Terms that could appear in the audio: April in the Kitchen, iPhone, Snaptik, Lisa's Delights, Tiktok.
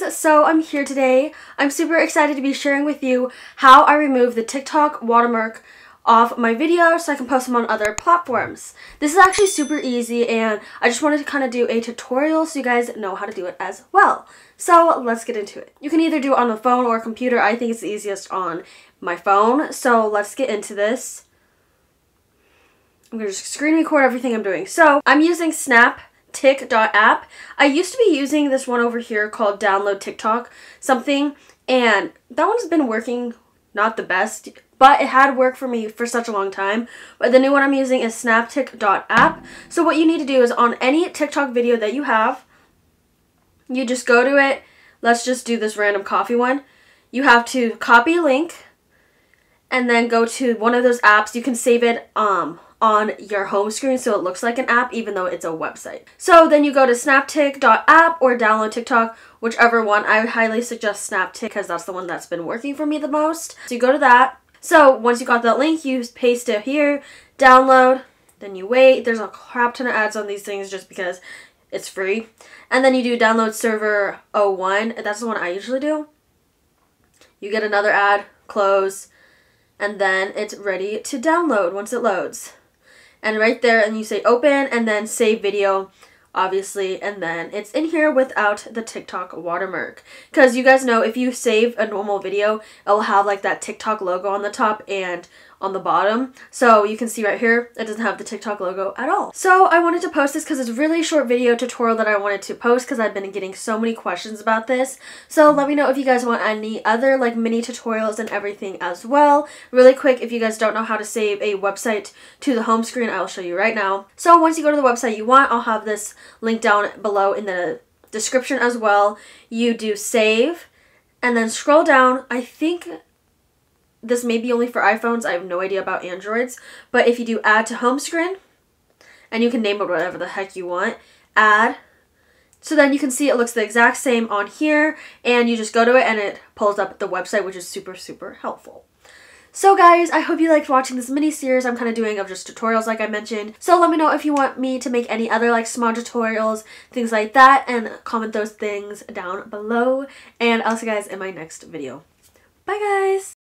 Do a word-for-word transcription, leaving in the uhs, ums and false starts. guys, so I'm here today. I'm super excited to be sharing with you how I remove the TikTok watermark off my video so I can post them on other platforms. This is actually super easy and I just wanted to kind of do a tutorial so you guys know how to do it as well. So let's get into it. You can either do it on the phone or a computer. I think it's easiest on my phone. So let's get into this. I'm going to just screen record everything I'm doing. So I'm using Snaptik dot app. I used to be using this one over here called Download TikTok something, and that one's been working not the best, but it had worked for me for such a long time. But the new one I'm using is Snaptik dot app. So what you need to do is on any TikTok video that you have, you just go to it. Let's just do this random coffee one. You have to copy a link and then go to one of those apps. You can save it um, on your home screen so it looks like an app even though it's a website. So then you go to Snaptik dot app or Download TikTok, whichever one. I would highly suggest Snaptik because that's the one that's been working for me the most. So you go to that. So once you got that link, you paste it here, download, then you wait. There's a crap ton of ads on these things just because it's free. And then you do download server oh one. That's the one I usually do. You get another ad, close, and then it's ready to download once it loads. And right there, and you say open, and then save video, obviously, and then it's in here without the TikTok watermark, because you guys know if you save a normal video it'll have like that TikTok logo on the top and on the bottom. So you can see right here it doesn't have the TikTok logo at all. So I wanted to post this because it's really a short video tutorial that I wanted to post because I've been getting so many questions about this. So let me know if you guys want any other like mini tutorials and everything as well. Really quick, if you guys don't know how to save a website to the home screen, I'll show you right now. So once you go to the website you want, I'll have this link down below in the description as well. You do save and then scroll down. I think this may be only for iPhones. I have no idea about Androids, but if you do add to home screen, and you can name it whatever the heck you want, add. So then you can see it looks the exact same on here, and you just go to it and it pulls up the website, which is super, super helpful. So guys, I hope you liked watching this mini series I'm kind of doing of just tutorials like I mentioned. So let me know if you want me to make any other like small tutorials, things like that, and comment those things down below. And I'll see you guys in my next video. Bye guys!